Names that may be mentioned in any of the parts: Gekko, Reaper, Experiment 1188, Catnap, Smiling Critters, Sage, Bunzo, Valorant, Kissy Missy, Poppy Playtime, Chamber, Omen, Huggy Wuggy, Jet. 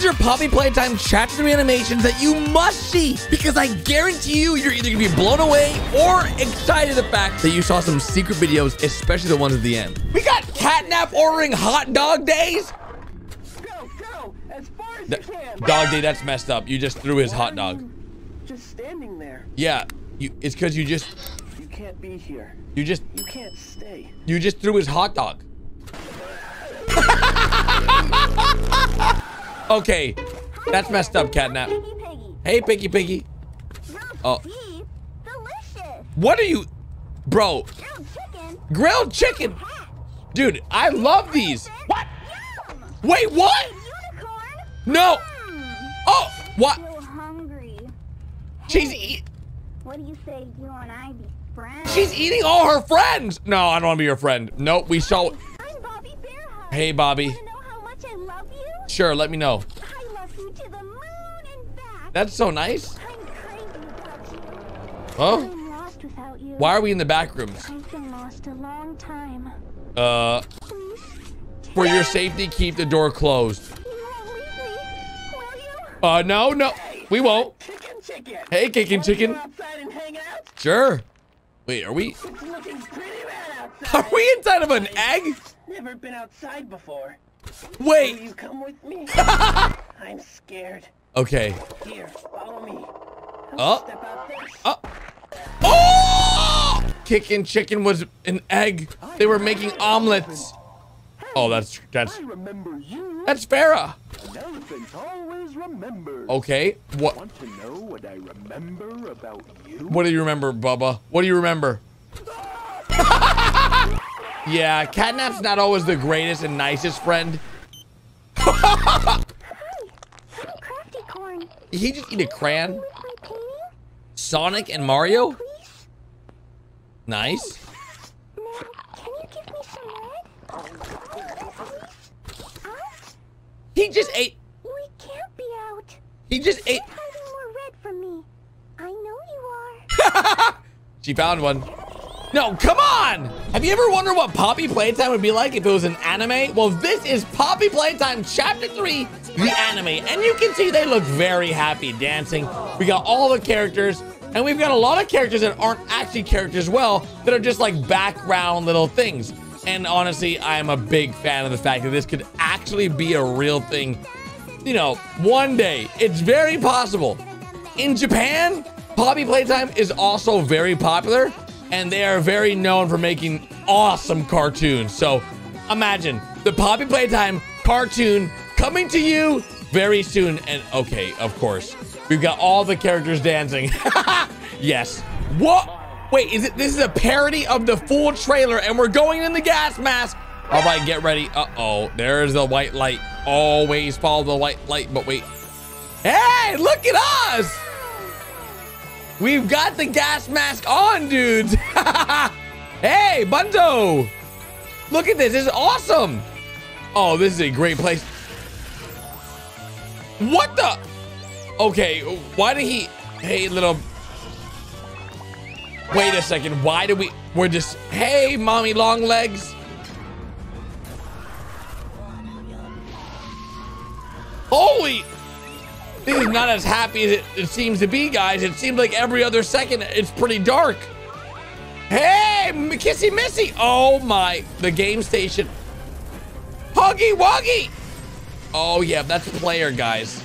is your Poppy Playtime Chapter 3 animations that you must see, because I guarantee you, you're either going to be blown away or excited at the fact that you saw some secret videos, especially the ones at the end. We got Catnap ordering hot dog days. Go, as far as you can. Dog day, that's messed up. You just threw his hot dog. Just standing there. Yeah, it's because you just... You can't be here. You just... You can't stay. You just threw his hot dog. Okay, that's messed up, Catnap. Hey, Piggy Piggy. Oh. What are you... Bro. Grilled chicken. Dude, I love these. What? Wait, what? No. Oh, what? She's eating... What do you say you and I be friends? She's eating all her friends. No, I don't want to be your friend. Nope, we saw... Hey, Bobby. Sure, let me know. I love you to the moon and back. That's so nice. I'm crazy about you. Oh? I'm lost without you. Why are we in the back rooms? I've been lost a long time. For your safety, keep the door closed. You won't leave me, will you? No, we won't. Hey, Kickin' Chicken. Sure. Wait, are we? It's looking pretty bad outside. Are we inside of an egg? Never been outside before. Wait. Will you come with me? I'm scared. Okay. Here, follow me. Oh! Kickin' Chicken was an egg. They were making omelets. Oh, that's Farah. Okay. What? Want to know what I remember about you? What do you remember, Bubba? What do you remember? Yeah, Catnap's not always the greatest and nicest friend. Hi, I'm Crafty Corn. Did he just eat a crayon? Sonic and Mario? Please? Nice. Now, can you give me some red? He just ate. We can't be out. He just ate. You're hiding more red from me. I know you are. She found one. No, come on! Have you ever wondered what Poppy Playtime would be like if it was an anime? Well, this is Poppy Playtime Chapter 3, the anime. And you can see they look very happy dancing. We got all the characters, and we've got a lot of characters that aren't actually characters as well, that are just like background little things. And honestly, I am a big fan of the fact that this could actually be a real thing. You know, one day. It's very possible. In Japan, Poppy Playtime is also very popular. And they are very known for making awesome cartoons. So imagine the Poppy Playtime cartoon coming to you very soon. And okay, of course, we've got all the characters dancing. Yes. What? Wait, is it? This is a parody of the full trailer, and we're going in the gas mask. All right, get ready. Uh-oh, there's the white light. Always follow the white light, but wait. Hey, look at us. We've got the gas mask on, dudes. Hey, Bunzo. Look at this. This is awesome. Oh, this is a great place. What the? Okay, why did he... Hey, little... Wait a second. Why do we... We're just... Hey, mommy long legs. Holy... This is not as happy as it seems to be, guys. It seems like every other second it's pretty dark. Hey, Kissy Missy. Oh, my. The game station. Huggy Wuggy. Oh, yeah. That's player, guys.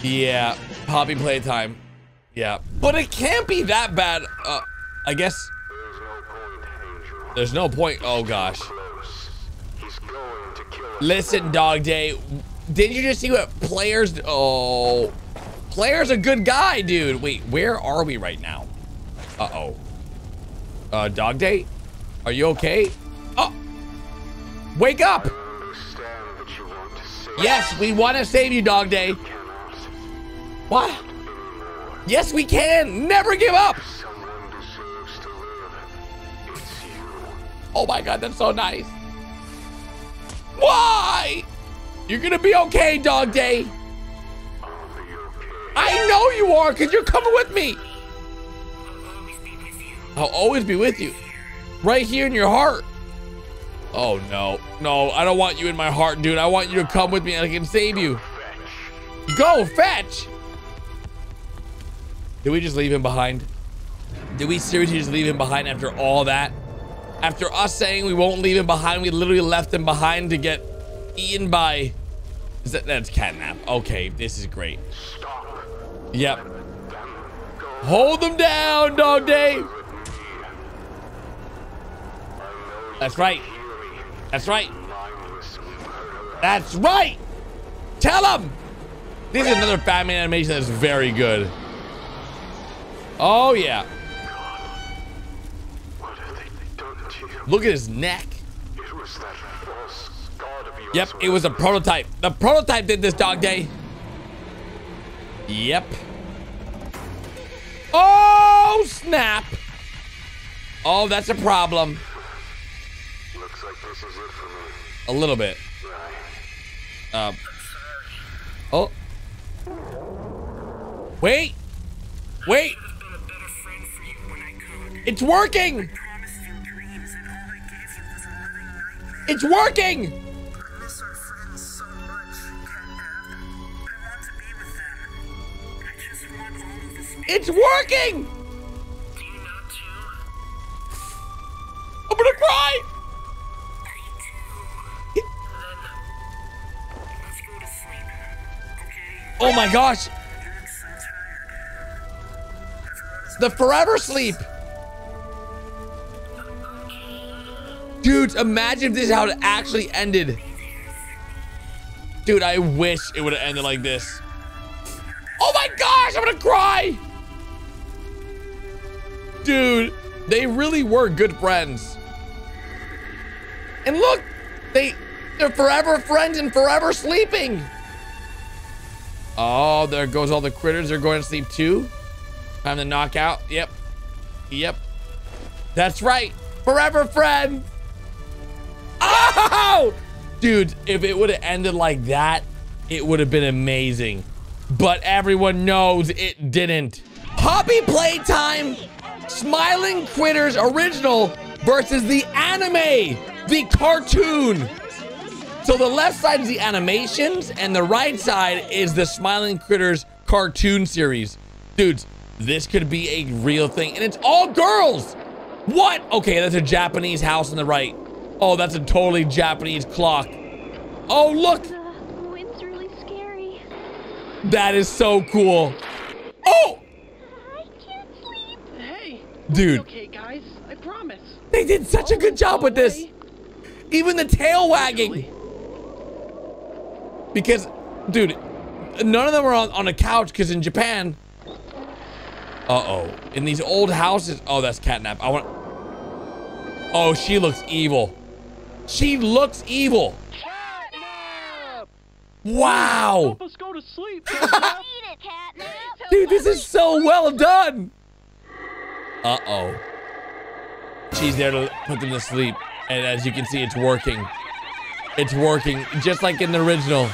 Yeah. Poppy Playtime. Yeah. But it can't be that bad. I guess. There's no point. Oh, gosh. Listen, Dog Day. Did you just see what players... Oh. Player's a good guy, dude. Wait, where are we right now? Uh-oh. Dog Day? Are you okay? Oh. Wake up. Yes, we want to save you, Dog Day. What? Yes, we can. Never give up. Oh, my God. That's so nice. Why? You're gonna be okay, Dog Day. I know you are, because you're coming with me. I'll always be with you. Right here in your heart. Oh, no. No, I don't want you in my heart, dude. I want you to come with me and I can save you. Go fetch! Did we just leave him behind? Did we seriously just leave him behind after all that? After us saying we won't leave him behind, we literally left him behind to get eaten by... Is that, that's Catnap. Okay, this is great. Stop. Yep. Hold them down, Dog Day! That's right. That's right. That's right! Tell him! This is another Batman animation that's very good. Oh, yeah. What have they done to you? Look at his neck. It was that false god of yours. Yep, it was a prototype. The prototype did this, Dog Day. Yep. Oh, snap. Oh, that's a problem. Looks like this is it for me. A little bit. Oh. Wait. Wait. It's working. It's working. It's working. I'm gonna cry. Oh my gosh. The forever sleep. Dude, imagine if this is how it actually ended. Dude, I wish it would have ended like this. Oh my gosh, I'm gonna cry. Dude, they really were good friends. And look, they're forever friends and forever sleeping. Oh, there goes all the critters. They're going to sleep too. Time to knock out. Yep. Yep. That's right. Forever friend. Oh! Dude, if it would have ended like that, it would have been amazing. But everyone knows it didn't. Poppy Playtime, Smiling Critters original versus the anime, the cartoon. So the left side is the animations and the right side is the Smiling Critters cartoon series. Dudes, this could be a real thing. And it's all girls. What? Okay, that's a Japanese house on the right. Oh, that's a totally Japanese clock. Oh, look. The wind's really scary. That is so cool. Oh! I can't sleep. Hey. Dude. It's okay, guys. I promise. They did such a good job with this. Even the tail wagging. Because, dude, none of them are on a couch because in Japan... Uh-oh. In these old houses... Oh, that's Catnap. I want... Oh, she looks evil. She looks evil. Catnap! Wow! Help us go to sleep, Catnap. Dude, this is so well done! Uh-oh. She's there to put them to sleep. And as you can see, it's working. It's working, just like in the original.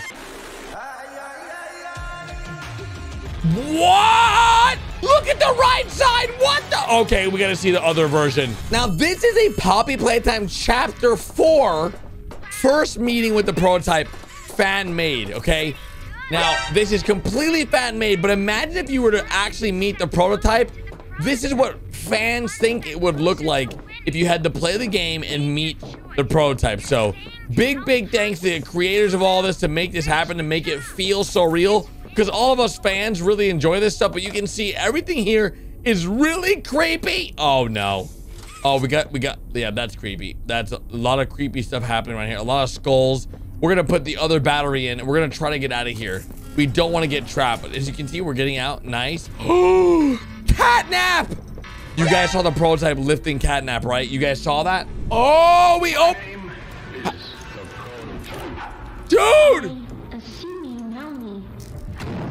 What? Look at the right side. What the? Okay, we gotta see the other version. Now, this is a Poppy Playtime Chapter 4 first meeting with the prototype, fan-made, okay? Now, this is completely fan-made, but imagine if you were to actually meet the prototype. This is what fans think it would look like if you had to play the game and meet the prototype. So, big thanks to the creators of all this to make this happen, to make it feel so real, because all of us fans really enjoy this stuff. But you can see everything here is really creepy. Oh no. Oh, we got yeah, that's creepy. That's a lot of creepy stuff happening right here. A lot of skulls. We're gonna put the other battery in and we're gonna try to get out of here. We don't want to get trapped, but as you can see, we're getting out. Nice. Oh, Catnap! You guys saw the prototype lifting Catnap, right? You guys saw that? Oh, we opened. Dude!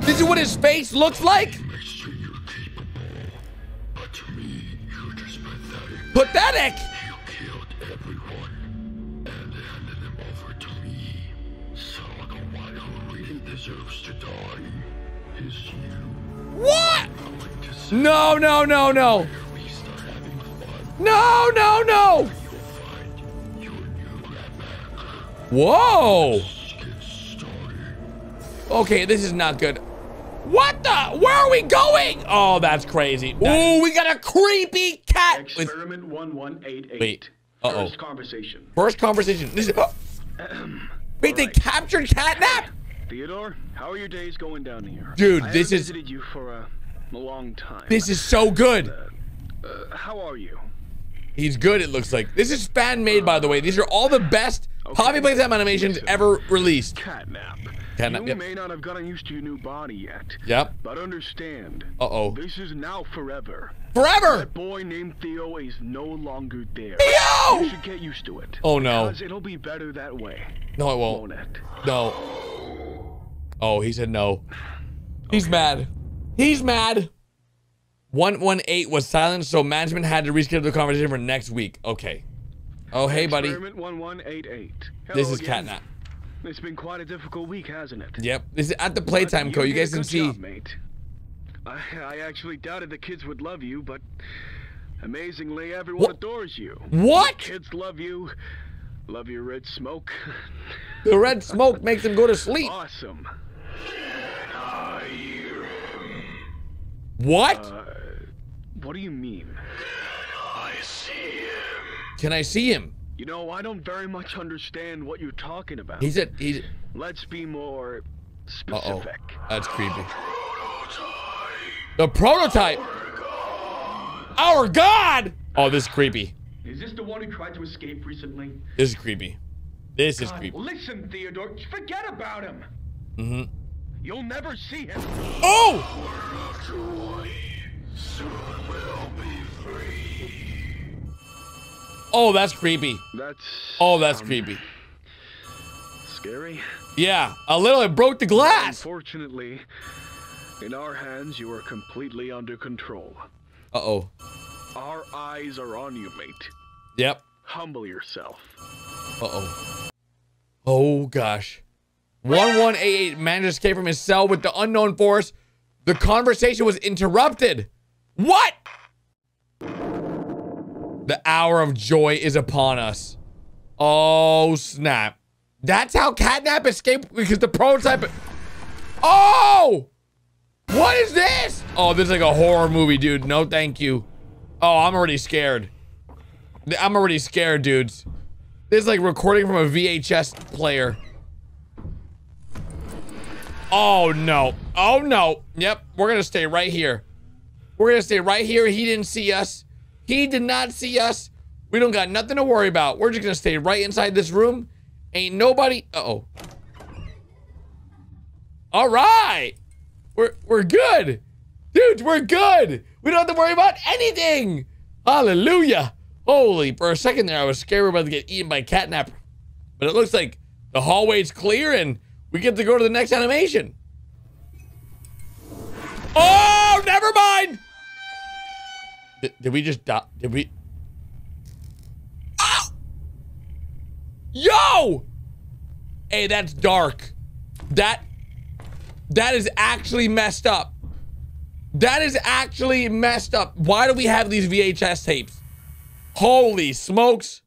This is what his face looks like? Pathetic! What? No. No. Whoa. Okay, this is not good. What the? Where are we going? Oh, that's crazy. Ooh, we got a creepy cat. Experiment 1188. Wait. Uh-oh. First conversation. First conversation. This is, wait, they captured Catnap? Theodore, how are your days going down here? Dude, this is... I visited you for a long time. This is so good. How are you? He's good, it looks like. This is fan-made, by the way. These are all the best Poppy Playtime animations ever released. Catnap. You may not have gotten used to your new body yet. Yep. But understand. Uh-oh. This is now forever. Forever! That boy named Theo is no longer there. Theo! You should get used to it. Oh, no. Because it'll be better that way. No, it won't. No. Oh, he said no. He's mad. He's mad. 118 was silent, so management had to reschedule the conversation for next week. Okay. Oh, hey, buddy. Experiment 1188. This is Catnap. It's been quite a difficult week, hasn't it? Yep. This is at the Playtime Co. You guys can see. Mate. I actually doubted the kids would love you, but amazingly, everyone adores you. What? The kids love you. Love your red smoke. The red smoke makes them go to sleep. Awesome. What? What do you mean? Can I see him? You know, I don't very much understand what you're talking about. He said, let's be more specific. That's creepy. The prototype. Our God. Oh, this is creepy. Is this the one who tried to escape recently? This is creepy. This is creepy. Listen, Theodore, forget about him. Mm-hmm. You'll never see him. Oh! Oh, that's creepy. That's creepy. Scary. Yeah, a little. It broke the glass. Unfortunately, in our hands, you are completely under control. Uh-oh. Our eyes are on you, mate. Yep. Humble yourself. Uh-oh. Oh, gosh. 1188 managed to escape from his cell with the unknown force. The conversation was interrupted. What? The hour of joy is upon us. Oh, snap. That's how Catnap escaped because the prototype... Oh! What is this? Oh, this is like a horror movie, dude. No, thank you. Oh, I'm already scared. I'm already scared, dudes. This is like recording from a VHS player. Oh, no. Oh, no. Yep, we're going to stay right here. We're going to stay right here. He didn't see us. He did not see us. We don't got nothing to worry about. We're just gonna stay right inside this room. Ain't nobody. Uh-oh. All right. We're good. Dude, we're good. We don't have to worry about anything. Hallelujah. Holy, for a second there, I was scared we were about to get eaten by Catnap. But it looks like the hallway's clear and we get to go to the next animation. Oh, never mind. Did we just die? Did we? Oh! Yo! Hey, that's dark. That is actually messed up. That is actually messed up. Why do we have these VHS tapes? Holy smokes.